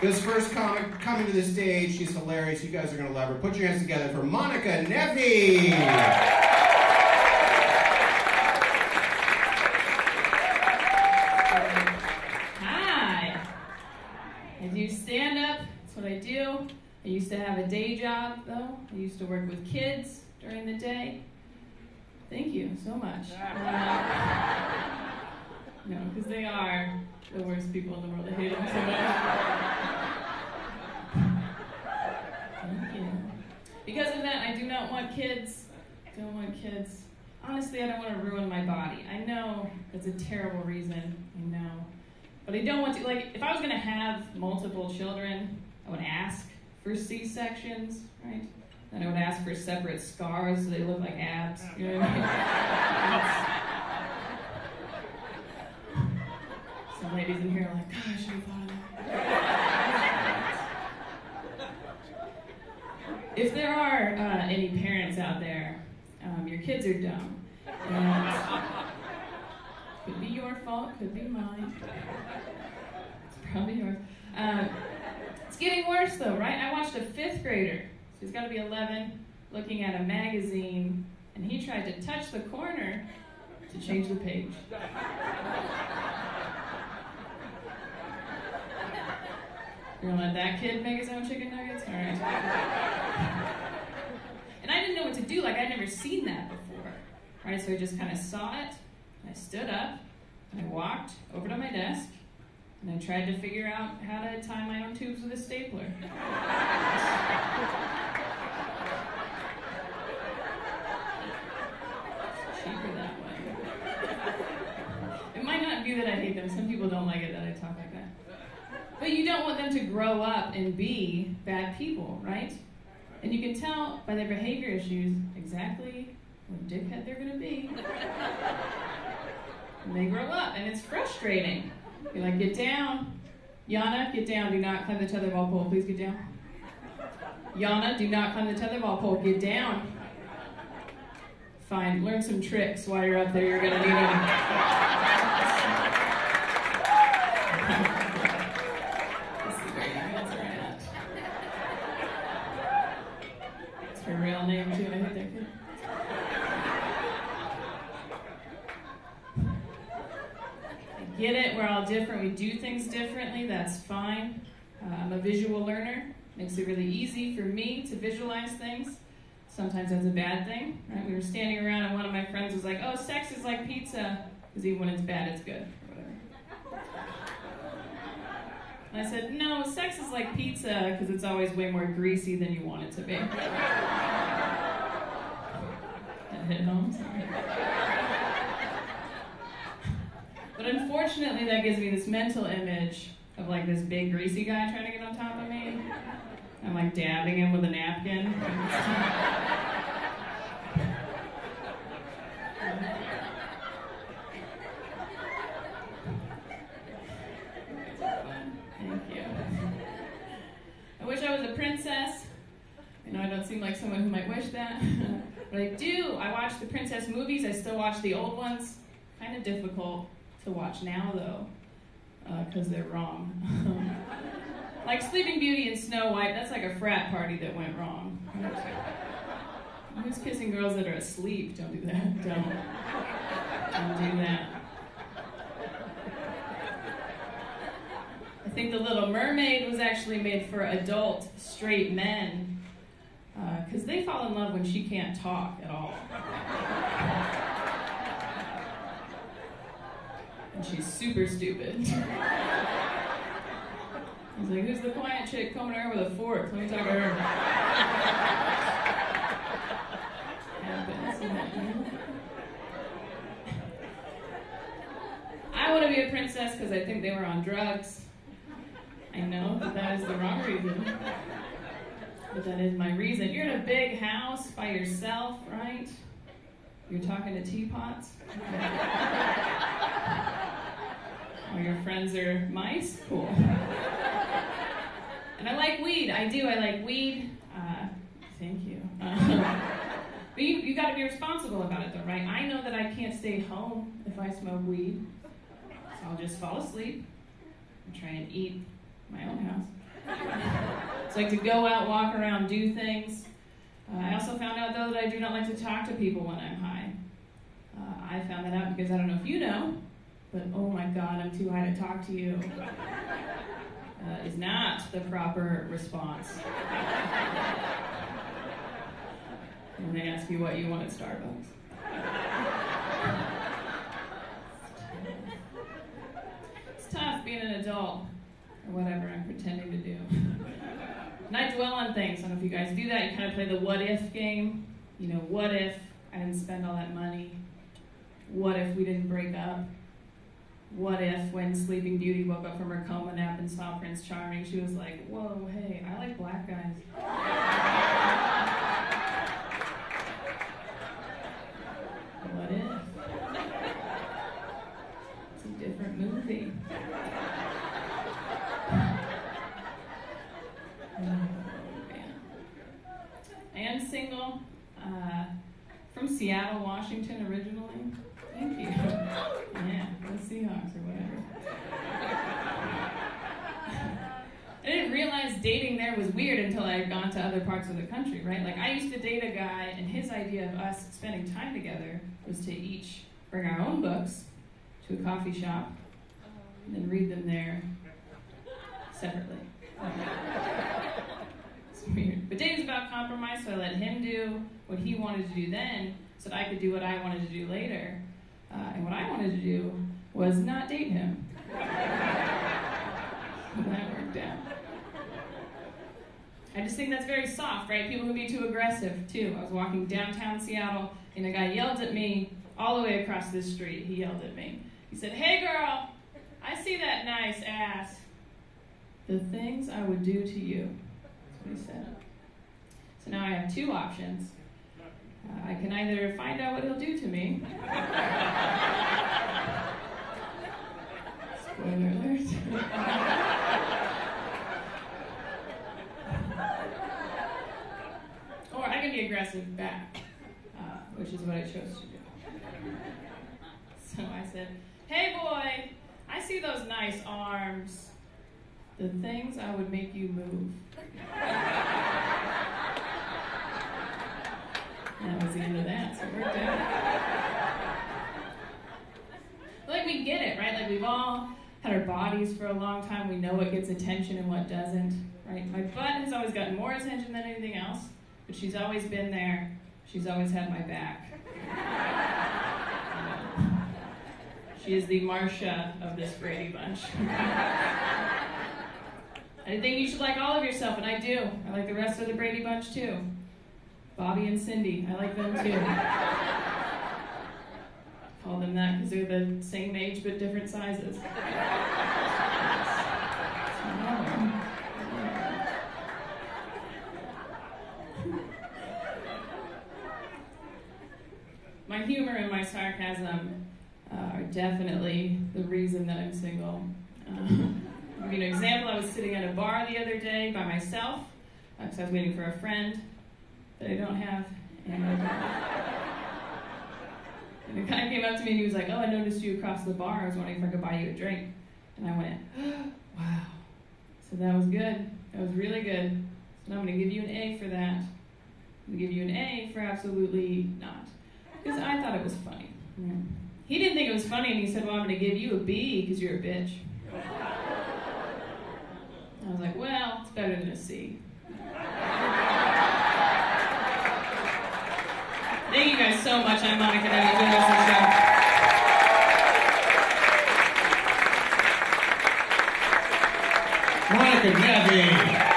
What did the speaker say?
This first comic coming to the stage, she's hilarious. You guys are going to love her. Put your hands together for Monica Nevi. Hi. I do stand-up. That's what I do. I used to have a day job, though. I used to work with kids during the day. Thank you so much. No, because they are the worst people in the world. I hate them so much. Thank you. Because of that, I do not want kids. Don't want kids. Honestly, I don't want to ruin my body. I know that's a terrible reason. I know. But I don't want to, like, if I was going to have multiple children, I would ask for C-sections, right? Then I would ask for separate scars so they look like abs. You know what I mean? Some ladies in here are like, gosh, I should've thought of that. If there are any parents out there, your kids are dumb. Could be your fault, could be mine. It's probably yours. It's getting worse though, right? I watched a 5th grader, so he's gotta be 11, looking at a magazine, and he tried to touch the corner to change the page. You're gonna let that kid make his own chicken nuggets? All right. And I didn't know what to do. Like, I'd never seen that before, right? So I just kind of saw it, and I stood up, and I walked over to my desk, and I tried to figure out how to tie my own tubes with a stapler. It's cheaper that way. It might not be that I hate them. Some people don't like it that I talk like that. But you don't want them to grow up and be bad people, right? And you can tell by their behavior issues exactly what dickhead they're gonna be. And they grow up, and it's frustrating. You're like, get down. Yana, get down, do not climb the tetherball pole, please get down. Yana, do not climb the tetherball pole, get down. Fine, learn some tricks while you're up there, you're gonna need them. Her real name too, I hate that kid. I get it, we're all different, we do things differently, that's fine. I'm a visual learner, makes it really easy for me to visualize things. Sometimes that's a bad thing, right? We were standing around and one of my friends was like, oh, sex is like pizza, because even when it's bad, it's good, or whatever. And I said, no, sex is like pizza because it's always way more greasy than you want it to be. That hit home, sorry. But unfortunately, that gives me this mental image of like this big greasy guy trying to get on top of me. I'm like dabbing him with a napkin. Princess. I know I don't seem like someone who might wish that, but I do. I watch the princess movies. I still watch the old ones. Kind of difficult to watch now, though, because they're wrong. Like Sleeping Beauty and Snow White, that's like a frat party that went wrong. Who's kissing girls that are asleep? Don't do that. Don't do that. I think The Little Mermaid was actually made for adult, straight men, because they fall in love when she can't talk at all. And she's super stupid. I was like, who's the quiet chick combing her with a fork? Let me talk to her. Happens. I want to be a princess because I think they were on drugs. I know that that is the wrong reason, but that is my reason. You're in a big house by yourself, right? You're talking to teapots. All your friends are mice? Cool. And I like weed. I do. I like weed. Thank you. But you got to be responsible about it, though, right? I know that I can't stay home if I smoke weed, so I'll just fall asleep and try and eat my own house. It's like to go out, walk around, do things. I also found out, though, that I do not like to talk to people when I'm high. I found that out because I don't know if you know, but oh my God, I'm too high to talk to you is not the proper response. When they ask you what you want at Starbucks. It's tough being an adult, or whatever I'm pretending to do. And I dwell on things. I don't know if you guys do that. You kind of play the what if game. You know, what if I didn't spend all that money? What if we didn't break up? What if when Sleeping Beauty woke up from her coma nap and saw Prince Charming, she was like, whoa, hey, I like black guys. What if? It's a different movie. Single, from Seattle, Washington originally. Thank you. Yeah, the Seahawks or whatever. I didn't realize dating there was weird until I had gone to other parts of the country, right? Like, I used to date a guy, and his idea of us spending time together was to each bring our own books to a coffee shop and then read them there separately. Weird. But dating's about compromise, so I let him do what he wanted to do then so that I could do what I wanted to do later. And what I wanted to do was not date him. That worked out. I just think that's very soft, right? People can be too aggressive, too. I was walking downtown Seattle, and a guy yelled at me all the way across the street. He yelled at me. He said, "Hey, girl, I see that nice ass. The things I would do to you." So now I have two options. I can either find out what he'll do to me. Spoiler alert. Or I can be aggressive back, which is what I chose to do. So I said, "Hey boy, I see those nice arms. The things I would make you move." That was the end of that, so it worked out. Like, we get it, right? Like, we've all had our bodies for a long time. We know what gets attention and what doesn't, right? My butt has always gotten more attention than anything else, but she's always been there. She's always had my back. She is the Marsha of this Brady Bunch. I think you should like all of yourself, and I do. I like the rest of the Brady Bunch, too. Bobby and Cindy, I like them, too. Call them that because they're the same age but different sizes. My humor and my sarcasm are definitely the reason that I'm single. I'll give you an example. I was sitting at a bar the other day by myself because I was waiting for a friend that I don't have. And the guy came up to me and he was like, "Oh, I noticed you across the bar. I was wondering if I could buy you a drink." And I went, "Oh, wow." So that was good. That was really good. So now I'm going to give you an A for that. I'm going to give you an A for absolutely not. Because I thought it was funny. Yeah. He didn't think it was funny, and he said, "Well, I'm going to give you a B because you're a bitch." I was like, well, it's better than a C. Thank you guys so much. I'm Monica Nevi. Doing awesome show. Monica Nevi.